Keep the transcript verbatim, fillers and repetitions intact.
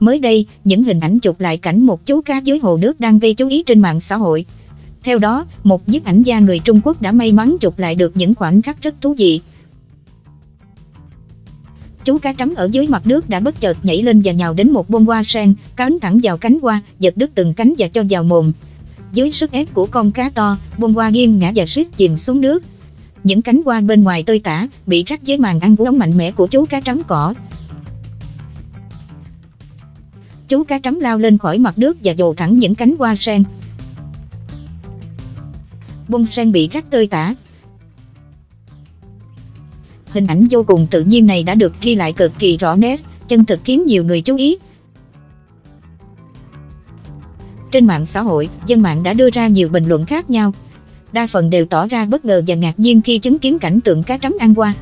Mới đây, những hình ảnh chụp lại cảnh một chú cá dưới hồ nước đang gây chú ý trên mạng xã hội. Theo đó, một nhiếp ảnh gia người Trung Quốc đã may mắn chụp lại được những khoảnh khắc rất thú vị. Chú cá trắm ở dưới mặt nước đã bất chợt nhảy lên và nhào đến một bông hoa sen, cắn thẳng vào cánh hoa, giật đứt từng cánh và cho vào mồm. Dưới sức ép của con cá to, bông hoa nghiêng ngã và suýt chìm xuống nước. Những cánh hoa bên ngoài tơi tả, bị rách dưới màn ăn uống mạnh mẽ của chú cá trắm cỏ. Chú cá trắm lao lên khỏi mặt nước và dồ thẳng những cánh hoa sen. Bông sen bị rách tơi tả. Hình ảnh vô cùng tự nhiên này đã được ghi lại cực kỳ rõ nét, chân thực khiến nhiều người chú ý. Trên mạng xã hội, dân mạng đã đưa ra nhiều bình luận khác nhau. Đa phần đều tỏ ra bất ngờ và ngạc nhiên khi chứng kiến cảnh tượng cá trắm ăn hoa.